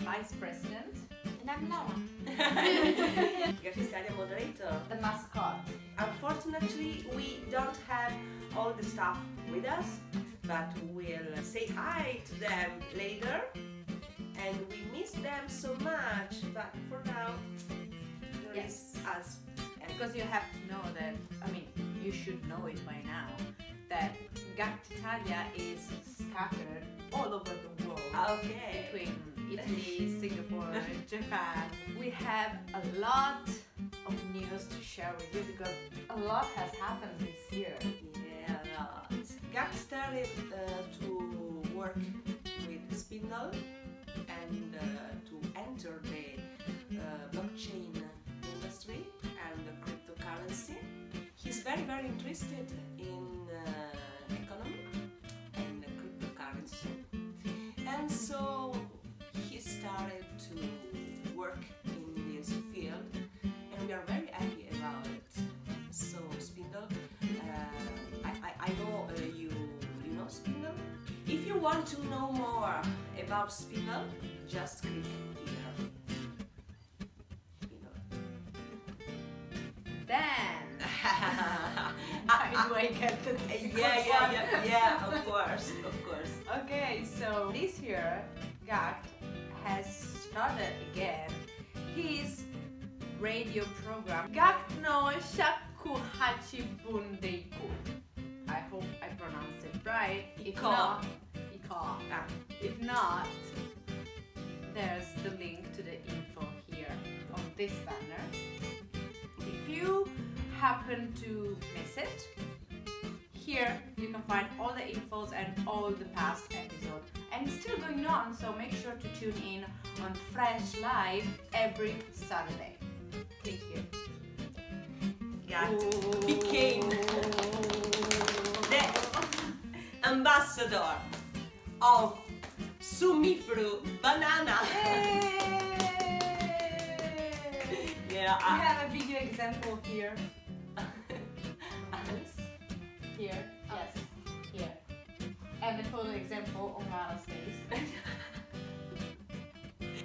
Vice President. And I'm Laura. Gackt Italia moderator. The mascot. Unfortunately, we don't have all the staff with us, but we'll say hi to them later. And we miss them so much, but for now, yes, us. Because you have to know that, I mean, you should know it by now, that Gackt Italia is scattered all over the world. Okay. Between Italy, Singapore, Japan. We have a lot of news to share with you because a lot has happened this year. Yeah, a lot. Gackt started to work with Spindle and to enter the blockchain industry and the cryptocurrency. He's very interested in economy and cryptocurrency, and so he started to work in this field, and we are very happy about it. So Spindle, I know you know Spindle. If you want to know more about Spindle, just click here. Then yeah, of course. Okay, so this year Gackt has started again his radio program GACKT no Shaku Hachibundeiku. I hope I pronounced it right. If not, there's the link to the info here on this banner. If you happen to miss it, here you can find all the infos and all the past episodes, and it's still going on, so make sure to tune in on Fresh Live every Saturday. Click here. Gackt became the ambassador of sumi fruit banana. Yeah, we have a video example here. Here, yes, here. And the photo example on Lara's face.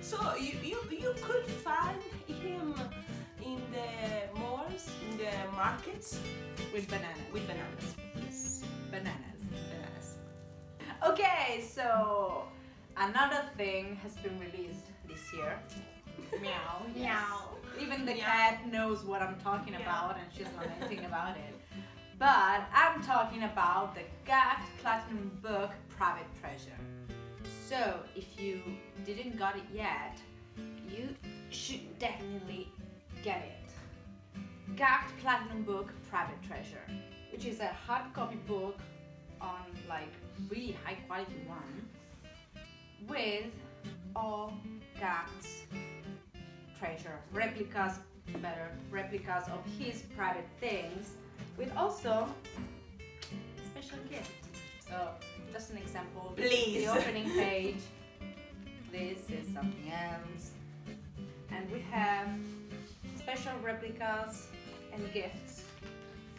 So you could find him in the malls, in the markets. With bananas. With bananas, yes. Bananas. Okay, so another thing has been released this year. Meow. Yes. Meow. Even the cat knows what I'm talking about, and she's not anything about it. But I'm talking about the GACKT Platinum Book Private Treasure. So if you didn't got it yet, you should definitely get it. GACKT Platinum Book Private Treasure, which is a hard copy book on like really high quality one with all GACKT's treasure, replicas of his private things, with also a special gift. So just an example, please. The opening page, this is something else, and we have special replicas and gifts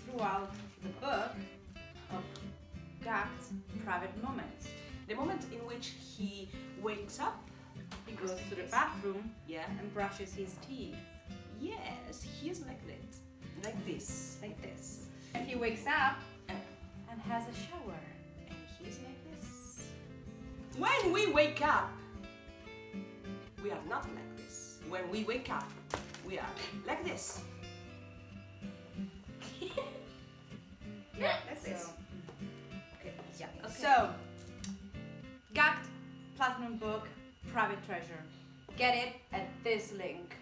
throughout the book of GACKT's private moments. The moment in which he wakes up, he goes to the bathroom and brushes his teeth. Yes, he's like that. Like this. And he wakes up and has a shower. And he's like this. When we wake up, we are not like this. When we wake up, we are like this. Yeah, that's so. This. Okay. Yeah. Okay. So, GACKT Platinum Book Private Treasure. Get it at this link.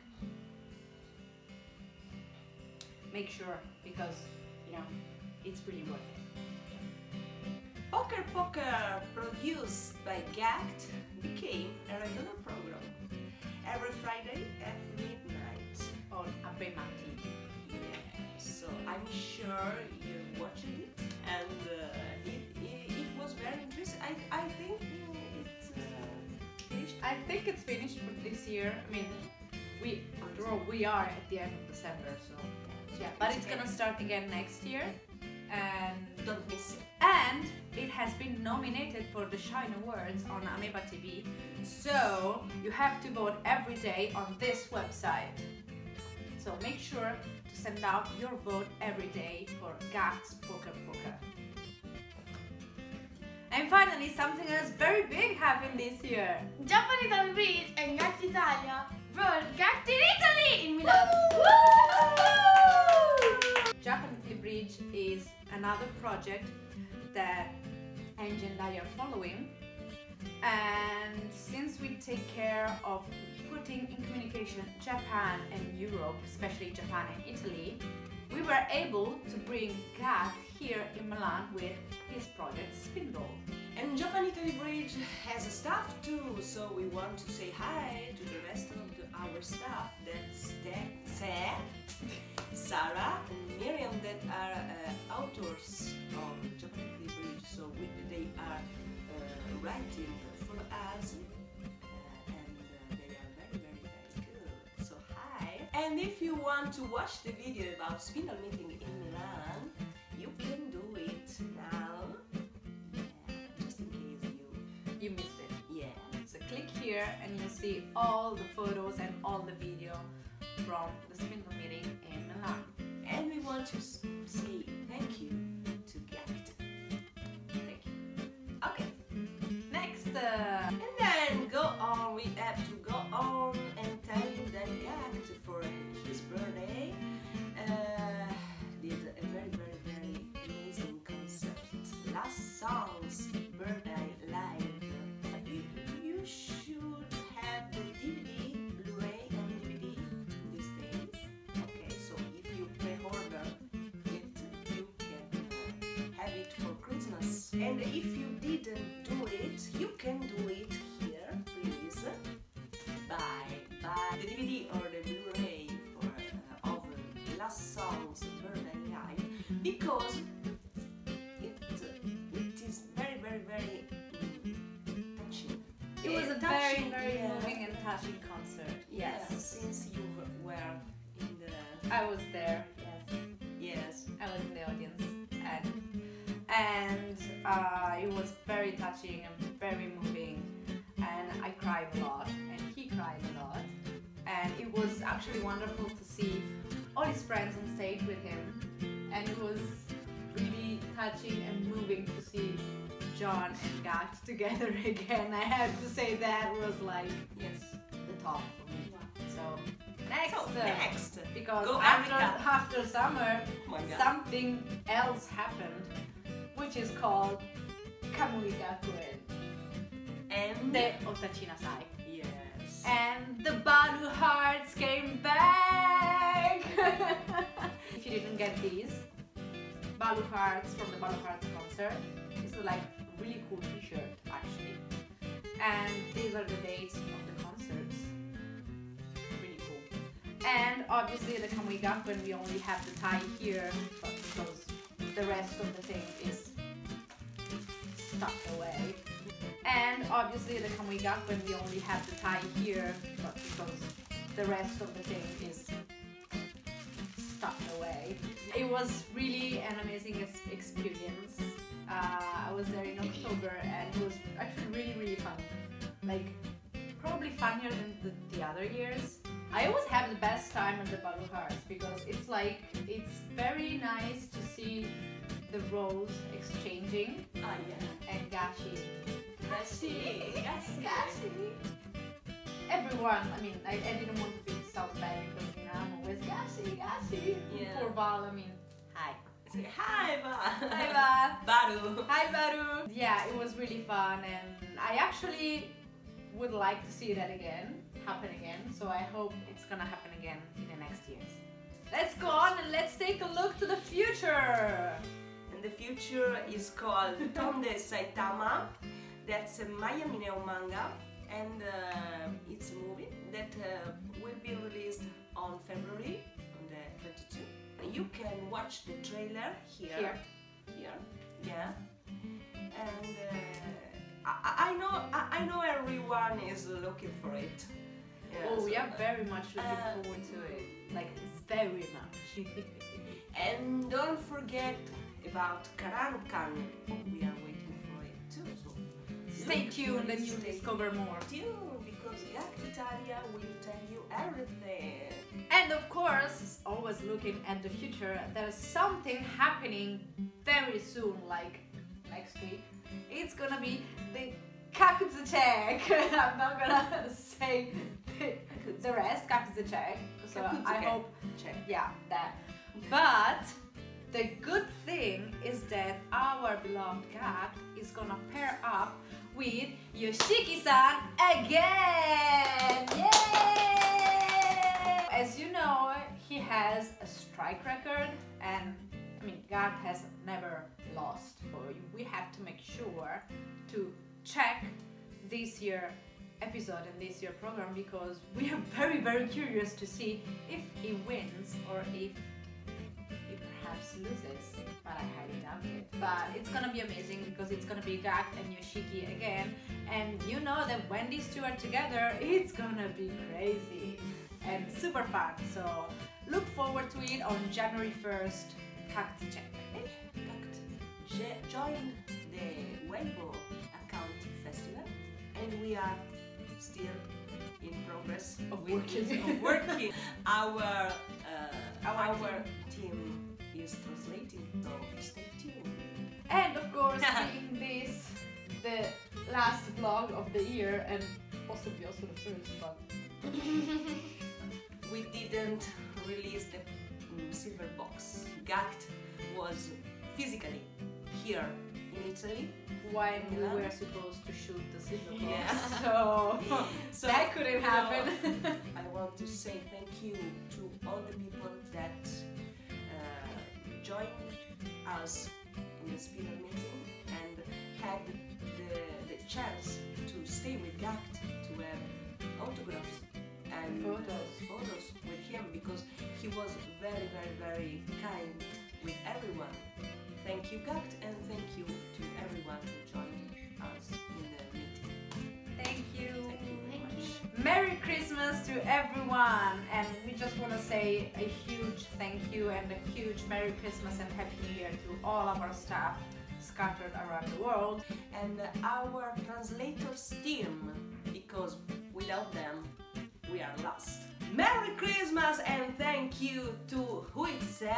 Make sure, because you know it's really worth it. Poker, produced by GACKT, became a regular program every Friday at midnight on ABMATI. Yeah. So I'm sure you're watching it, and it was very interesting. I think it's finished for this year. I mean, after all, we are at the end of December, so yeah. But it's gonna start again next year. don't miss it. And it has been nominated for the Shine Awards on Ameba TV, so you have to vote every day on this website. So make sure to send out your vote every day for GACKT's Poker Poker. And finally, something else very big happened this year. Japan Italy Bridge and GACKT Italia brought GACKT Italy in Milan. Japan Italy Bridge is another project that Angie and I are following, and since we take care of putting in communication Japan and Europe, especially Japan and Italy, we were able to bring GACKT here in Milan with his project Spindle. And Japan Italy Bridge has a staff too, so we want to say hi to the rest of our staff. That's Sarah and Miriam, that are authors of Japan Italy Bridge, so they are writing for us, and they are very, very good, so hi! And if you want to watch the video about Spindle meeting in Milan, you can do it now, just in case you missed it. Yeah. So click here and you'll see all the photos and all the video from the Spindle meeting in Milan. And we want to say thank you to GACKT. Thank you. Okay. Next. And then go on. We have to go on and tell you that GACKT, for his birthday, did a very, very, very amazing concert. Last Song's Bird and Life. You should have the DVD. And if you didn't do it, you can do it here, please. Buy the DVD or the Blu-ray of Last Song's Bird and Life, because it is very, very, very touching. It was a touching, very moving and touching concert. Yes. Yeah, since you were in the... I was there. Yes. Yes. I was in the audience. And it was very touching and very moving, and I cried a lot and he cried a lot, and it was actually wonderful to see all his friends on stage with him, and it was really touching and moving to see John and GACKT together again. I have to say that was like, yes, the top for me. So next, because go after summer, something else happened, which is called Kamui Gakuen and the Otachinasai. Yes. And the Baluhars came back. If you didn't get these Baluhars from the Baluhars concert, this is like really cool T-shirt actually. And these are the dates of the concerts. Really cool. And obviously the Kamui Gakuen we only have the tie here, but because the rest of the thing is stuck away. And obviously the Kamui Gakuen we only have the tie here, but because the rest of the thing is stuck away. It was really an amazing experience. I was there in October and it was actually really fun. Like, probably funnier than the other years. I always have the best time at the Baluhars because it's like, it's very nice to see the roles exchanging. Oh yeah. And Gashi. Everyone, I mean, I didn't want to be so bad because, you know, I'm always Gashi. Yeah. Poor Bal, I mean, hi. Say hi, Bal. Hi, Bal. Baru. Hi, Baru. Yeah, it was really fun, and I actually would like to see that again. Happen again, so I hope it's gonna happen again in the next years. Let's go on and let's take a look to the future. And the future is called Tonde Saitama. That's a Miami Neo manga, and it's a movie that will be released on February on the 22nd. You can watch the trailer here. Yeah, and I know everyone is looking for it. Yeah, we are very much looking forward to it, like, very much. And don't forget about Kararukaru. We are waiting for it too, so stay tuned and you'll discover more too, because GACKT Italia will tell you everything. And of course, always looking at the future, there's something happening very soon, like next week. It's gonna be the Kakuzu Check. I'm not gonna say the rest, Kakuzu Check. So Kakuzu I hope, check. Yeah, that. But the good thing is that our beloved GACKT is gonna pair up with Yoshiki-san again. Yay! As you know, he has a strike record, and I mean, GACKT has never lost. So we have to make sure to check this year's episode and this year's program, because we are very, very curious to see if he wins or if he perhaps loses. But I highly doubt it. But it's gonna be amazing, because it's gonna be GACKT and Yoshiki again. And you know that when these two are together, it's gonna be crazy and super fun. So look forward to it on January 1st. GACKT Check. GACKT joined the Weibo account festival, and we are still in progress of working. Our team is translating, so stay tuned. And of course, in this, the last vlog of the year, and possibly also the first vlog, we didn't release the silver box. GACKT was physically here in Italy when we were supposed to shoot the silver box, yeah. so that couldn't happen. No, I want to say thank you to all the people that joined us in the Spindle meeting and had the chance to stay with GACKT, to have autographs and photos with him, because he was very, very, very kind with everyone. Thank you, GACKT, and thank you to everyone who joined us in the meeting. Thank you. Thank you very much. Merry Christmas to everyone, and we just want to say a huge thank you and a huge Merry Christmas and Happy New Year to all of our staff scattered around the world, and our translators team, because without them we are lost. Merry Christmas and thank you to Huitze,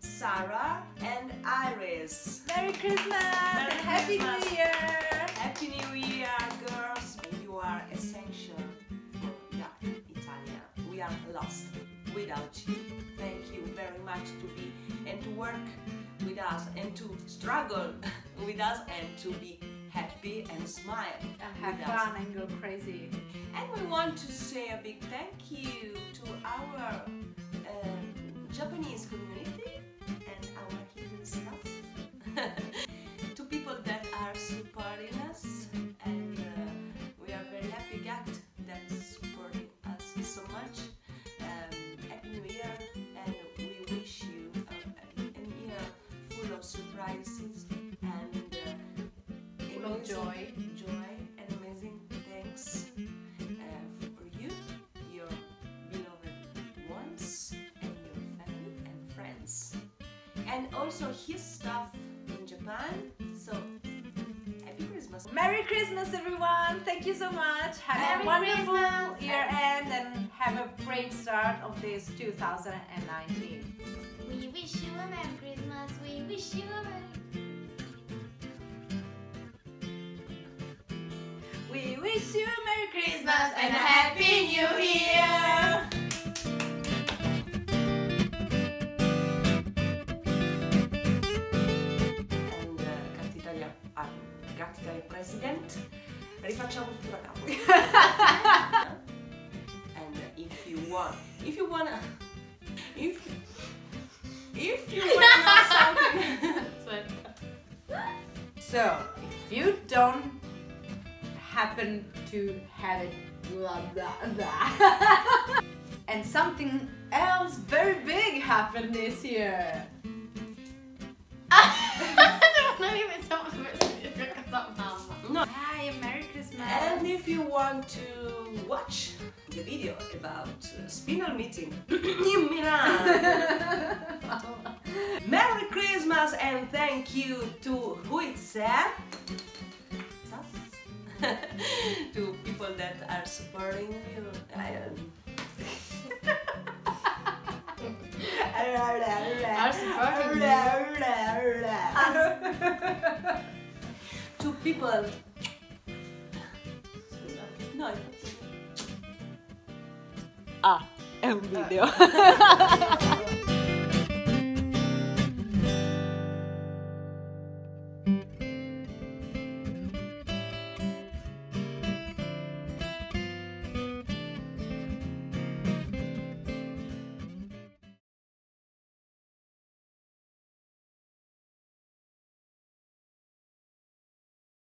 Sarah and Iris. Merry Christmas and Happy New Year! Happy New Year, girls! You are essential for GACKT Italia. We are lost without you. Thank you very much to be and to work with us and to struggle with us and to be happy and smile and have fun and go crazy. And we want to say a big thank you to our Japanese community and our hidden staff, to people that are supporting us, and we are very happy GACKT that's supporting us so much. Happy New Year, and we wish you a year full of surprises. Joy and amazing thanks for you, your beloved ones, and your family and friends, and also his staff in Japan. So happy Christmas! Merry Christmas, everyone! Thank you so much. Have a wonderful year-end and have a great start of this 2019. We wish you a Merry Christmas. We wish you a Merry. We wish you a Merry Christmas and a Happy New Year! And GACKT Italia President, rifacciamo tutto da capo. And if you wanna know something. So, if you don't happen to have it, blah blah blah. And something else very big happened this year. No. Hi, Merry Christmas. And if you want to watch the video about Spindle meeting in Milan. Merry Christmas and thank thank you to Ruitse, to people that are supporting you. To people. No. Ah, M video.